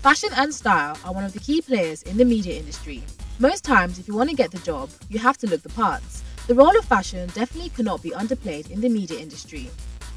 Fashion and style are one of the key players in the media industry. Most times, if you want to get the job, you have to look the parts. The role of fashion definitely cannot be underplayed in the media industry.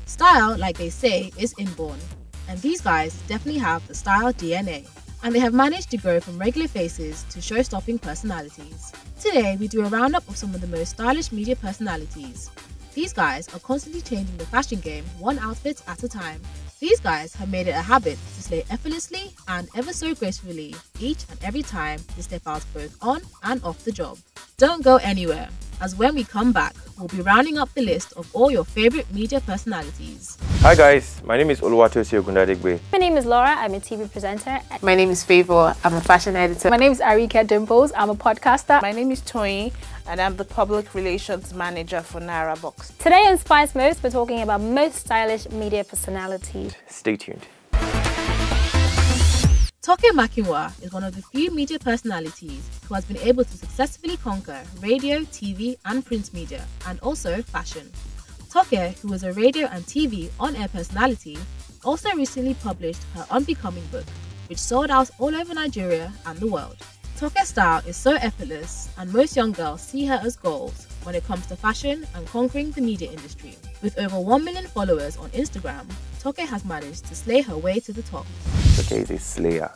Style, like they say, is inborn, and these guys definitely have the style DNA, and they have managed to grow from regular faces to show-stopping personalities. Today, we do a roundup of some of the most stylish media personalities. These guys are constantly changing the fashion game one outfit at a time. These guys have made it a habit to slay effortlessly and ever so gracefully each and every time they step out both on and off the job. Don't go anywhere, as when we come back, we'll be rounding up the list of all your favourite media personalities. Hi guys, my name is Oluwatosi Ogundadigwe. My name is Laura, I'm a TV presenter. My name is Favor, I'm a fashion editor. My name is Arika Dimples, I'm a podcaster. My name is Toyin, and I'm the public relations manager for Nara Box. Today on Spice Most, we're talking about most stylish media personalities. Stay tuned. Toke Makinwa is one of the few media personalities who has been able to successfully conquer radio, TV and print media, and also fashion. Toke, who was a radio and TV on-air personality, also recently published her Unbecoming book, which sold out all over Nigeria and the world. Toke's style is so effortless, and most young girls see her as gold when it comes to fashion and conquering the media industry. With over 1 million followers on Instagram, Toke has managed to slay her way to the top. Toke is a slayer.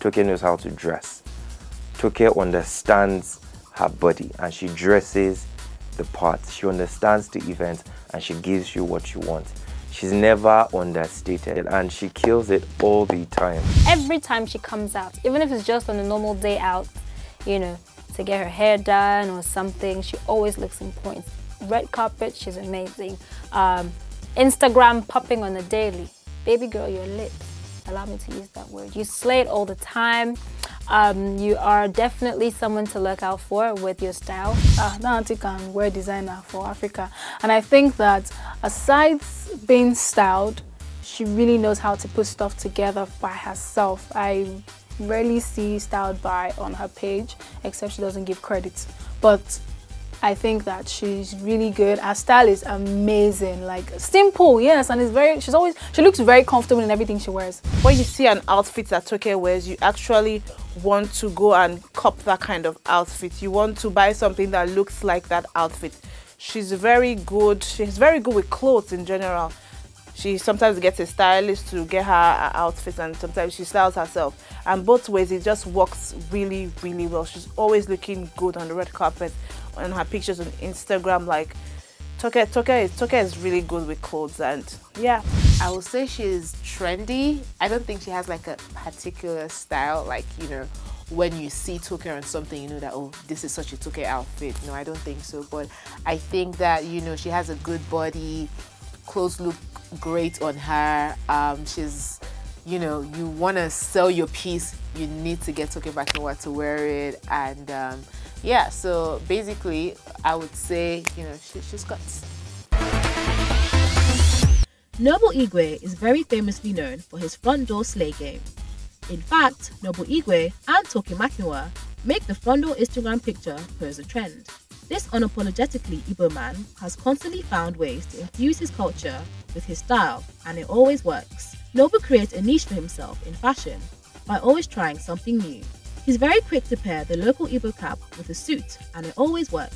Toke knows how to dress. Toke understands her body and she dresses the part. She understands the event and she gives you what you want. She's never understated and she kills it all the time. Every time she comes out, even if it's just on a normal day out, you know, to get her hair done or something, she always looks in point. Red carpet, she's amazing. Instagram popping on the daily. Baby girl, your lips. Allow me to use that word. You slay it all the time. You are definitely someone to look out for with your style. That auntie can wear designer for Africa. And I think that aside being styled, she really knows how to put stuff together by herself. I rarely see styled by on her page, except she doesn't give credit. But I think that she's really good. Her style is amazing, like simple, yes, and it's she looks very comfortable in everything she wears. When you see an outfit that Toke wears, you actually want to go and cop that kind of outfit. You want to buy something that looks like that outfit. She's very good. She's very good with clothes in general. She sometimes gets a stylist to get her outfits, and sometimes she styles herself. And both ways, it just works really, really well. She's always looking good on the red carpet, on her pictures on Instagram. Like, Toke is really good with clothes, and yeah. I would say she's trendy. I don't think she has like a particular style, like, you know, when you see Toke on something, you know that, oh, this is such a Toke outfit. No, I don't think so. But I think that, you know, she has a good body. Clothes look great on her. She's, you know, you want to sell your piece, you need to get Toke Makinwa to wear it. And yeah, so basically, I would say, you know, she's guts. Noble Igwe is very famously known for his front door slay game. In fact, Noble Igwe and Toke Makinwa make the front door Instagram picture pose a trend. This unapologetically Igbo man has constantly found ways to infuse his culture with his style, and it always works. Noble creates a niche for himself in fashion by always trying something new. He's very quick to pair the local Igbo cap with a suit, and it always works.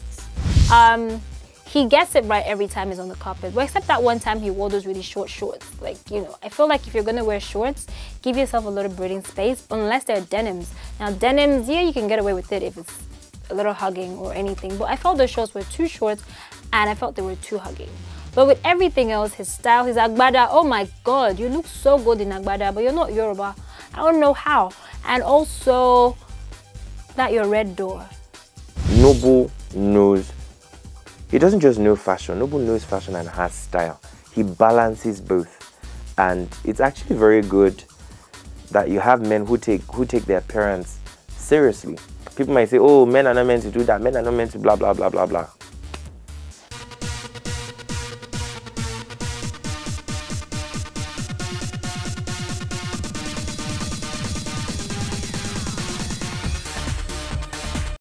He gets it right every time he's on the carpet, well, except that one time he wore those really short shorts. Like, you know, I feel like if you're gonna wear shorts, give yourself a little breathing space, unless they're denims. Now denims, yeah, you can get away with it if it's a little hugging or anything, but I felt those shorts were too short and I felt they were too hugging. But with everything else, his style, his Agbada, oh my God, you look so good in Agbada, but you're not Yoruba. I don't know how. And also, that your red door. Noble knows, he doesn't just know fashion, Noble knows fashion and has style. He balances both. And it's actually very good that you have men who take their parents seriously. People might say, oh, men are not meant to do that, men are not meant to blah, blah, blah, blah, blah.